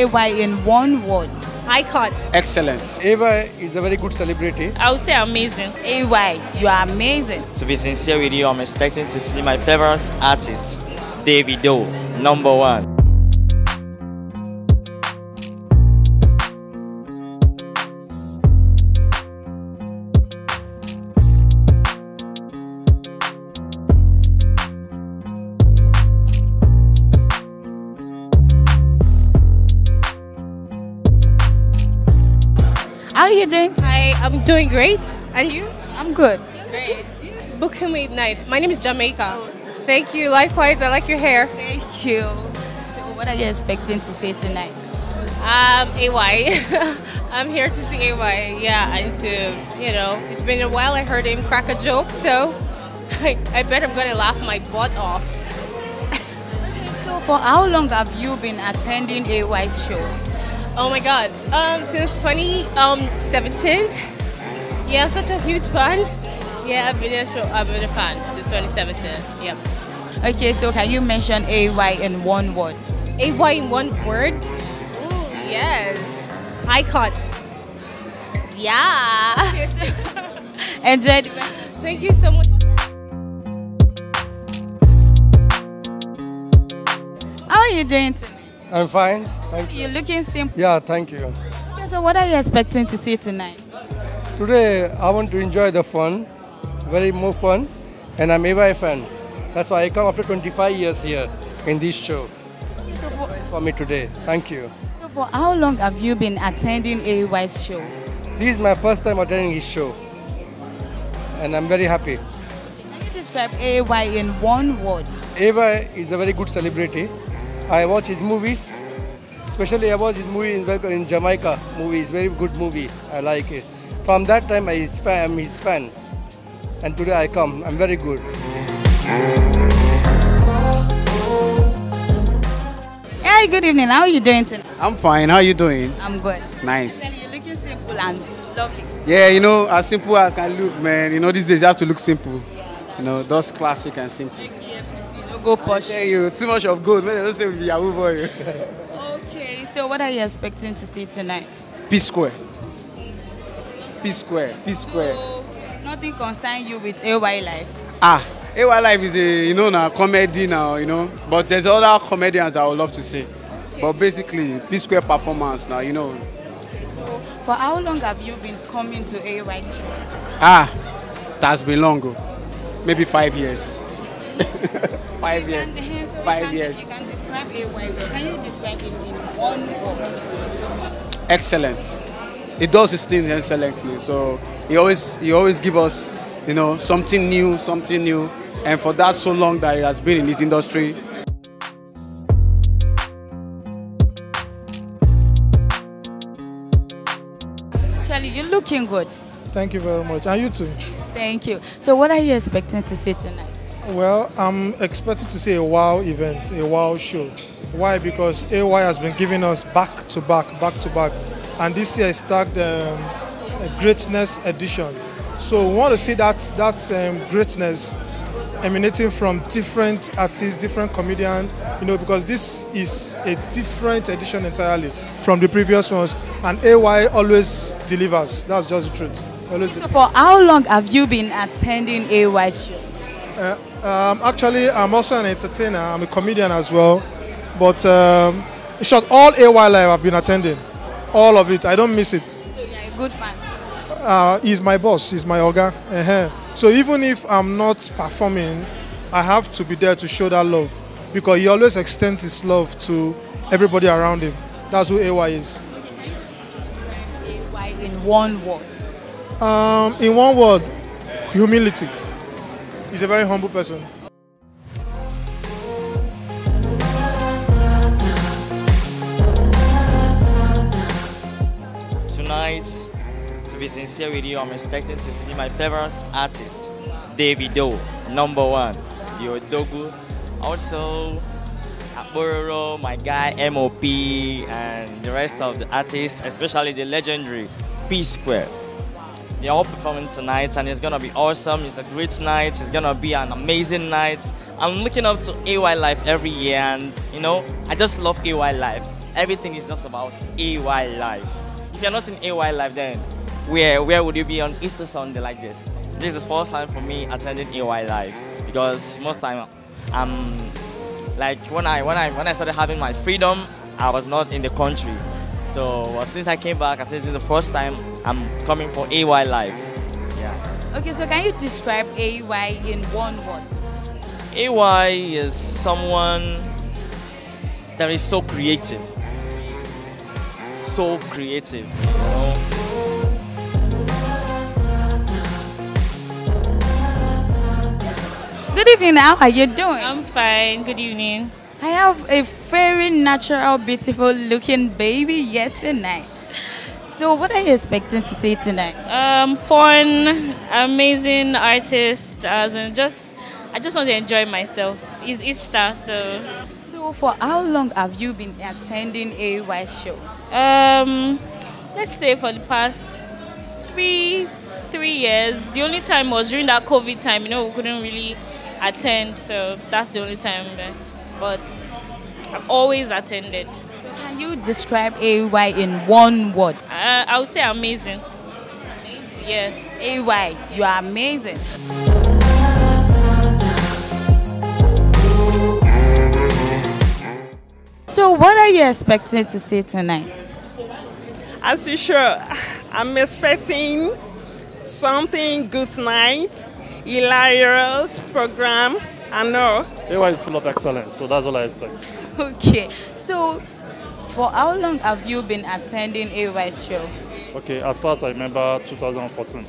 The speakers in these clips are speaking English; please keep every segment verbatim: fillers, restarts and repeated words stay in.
A Y in one word? Icon. Excellent. A Y is a very good celebrity. I would say amazing. A Y, you are amazing. To be sincere with you, I'm expecting to see my favorite artist, Davido, number one. How are you doing? Hi, I'm doing great. And you? I'm good. Great. Booking me at night. My name is Jamaica. Oh. Thank you. Likewise, I like your hair. Thank you. So what are you expecting to see tonight? Um, A Y. I'm here to see A Y. Yeah, and to, you know, it's been a while. I heard him crack a joke, so I, I bet I'm going to laugh my butt off. So for how long have you been attending A Y's show? Oh my god, um, since twenty seventeen, yeah, I'm such a huge fan. Yeah, I've been a, show, I've been a fan since twenty seventeen, yep. Okay, so can you mention A Y in one word? A Y in one word? Ooh, yes. Icon. Yeah. Enjoy the rest. Thank you so much. How are you doing today? I'm fine. Thank you. You're looking simple. Yeah, thank you. Okay, so what are you expecting to see tonight? Today, I want to enjoy the fun, very more fun, and I'm A Y fan. That's why I come after twenty-five years here in this show. Okay, so for, for me today, thank you. So for how long have you been attending A Y's show? This is my first time attending his show, and I'm very happy. Can you describe A Y in one word? A Y is a very good celebrity. I watch his movies, especially I watch his movie in Jamaica. Movie is very good movie. I like it. From that time, I am his fan, and today I come. I'm very good. Hey, good evening. How are you doing tonight? I'm fine. How are you doing? I'm good. Nice. And you're looking simple and lovely. Yeah, you know, as simple as can look, man. You know, these days you have to look simple. Yeah, you know, that's classic and simple. Go push. I tell you, too much of gold. Man, I don't say with Yahoo boy. Okay, so what are you expecting to see tonight? P Square. P Square. P Square. So, nothing concerns you with A Y Live. Ah, A Y Live is a you know now comedy now you know, but there's other comedians I would love to see. Okay. But basically, P Square performance now you know. So for how long have you been coming to A Y's show? Ah, that's been long. Maybe five years. Five years. So Five can, years. You can describe A Y. Can you describe it in one word? Excellent. It does its thing excellently. So he always he always give us, you know, something new, something new. And for that so long that he has been in this industry. Charlie, you're looking good. Thank you very much. And you too. Thank you. So what are you expecting to see tonight? Well, I'm expecting to see a wow event, a wow show. Why? Because A Y has been giving us back to back, back to back. And this year is tagged um, Greatness Edition. So we want to see that, that um, greatness emanating from different artists, different comedians, you know, because this is a different edition entirely from the previous ones. And A Y always delivers. That's just the truth. Always so for how long have you been attending A Y's show? Uh, Um, actually, I'm also an entertainer. I'm a comedian as well. But um, in short, all A Y Live I've been attending. All of it. I don't miss it. So you're a good fan? Uh, he's my boss. He's my oga. Uh-huh. So even if I'm not performing, I have to be there to show that love. Because he always extends his love to everybody around him. That's who A Y is. Okay, can you describe A Y in one word? Um, in one word, humility. He's a very humble person. Tonight, to be sincere with you, I'm expecting to see my favorite artist, Davido, number one, Yodogu. Also, Apororo, my guy, M O P, and the rest of the artists, especially the legendary P Square. They're all performing tonight and it's gonna be awesome. It's a great night. It's gonna be an amazing night. I'm looking up to A Y Live every year and you know, I just love A Y Live. everything is just about A Y Live. If you're not in A Y Live, then where where would you be on Easter Sunday like this? This is the first time for me attending A Y Live, because most time I'm like when I when I when I started having my freedom, I was not in the country. So well, since I came back, I said this is the first time I'm coming for A Y Live. Yeah. Okay, so can you describe A Y in one word? A Y is someone that is so creative. So creative, you know? Good evening, how are you doing? I'm fine, good evening. I have a very natural, beautiful looking baby yet tonight. So what are you expecting to see tonight? Um, fun, amazing artist, as in just I just want to enjoy myself. It's Easter, so. So for how long have you been attending A Y show? Um, let's say for the past three, three years. The only time was during that COVID time, you know, we couldn't really attend, so that's the only time. That, but I've always attended. So can you describe A Y in one word? Uh, I would say amazing. Amazing. Yes. A Y, you are amazing. So what are you expecting to see tonight? As usual, I'm expecting something good night, hilarious program, and all. A Y is full of excellence, so that's all I expect. Okay, so for how long have you been attending A Y show? Okay, as far as I remember, two thousand fourteen.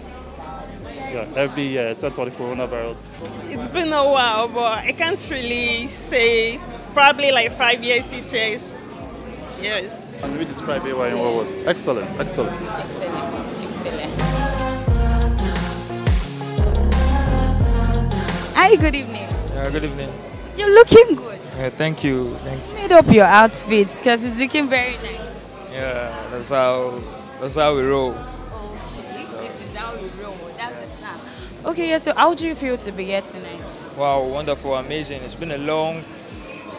Yeah, every year, except for the coronavirus. It's been a while, but I can't really say. Probably like five years, six years. Yes. Can we describe A Y in one word? Excellence, excellence. Excellence, excellence. Hi, good evening. Yeah, good evening. You're looking good. Yeah, thank you, thank you. Made up your outfits because it's looking very nice. Yeah, that's how, that's how we roll. Okay, so. This is how we roll. That's the time. Okay, yeah, so how do you feel to be here tonight? Wow, wonderful, amazing. It's been a long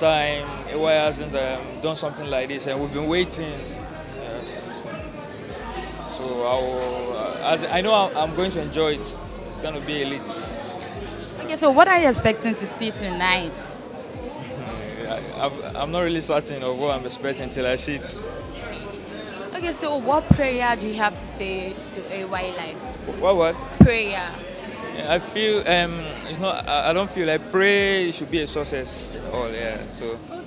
time. A Y hasn't um, done something like this, and we've been waiting. Yeah, so so I, will, uh, as I know I'm going to enjoy it. It's going to be elite. Okay, so what are you expecting to see tonight? I, I'm not really certain of what I'm expecting until I see it. Okay, so what prayer do you have to say to A Y Live? What what? Prayer. I feel um, it's not. I don't feel like pray should be a success at all. Yeah. So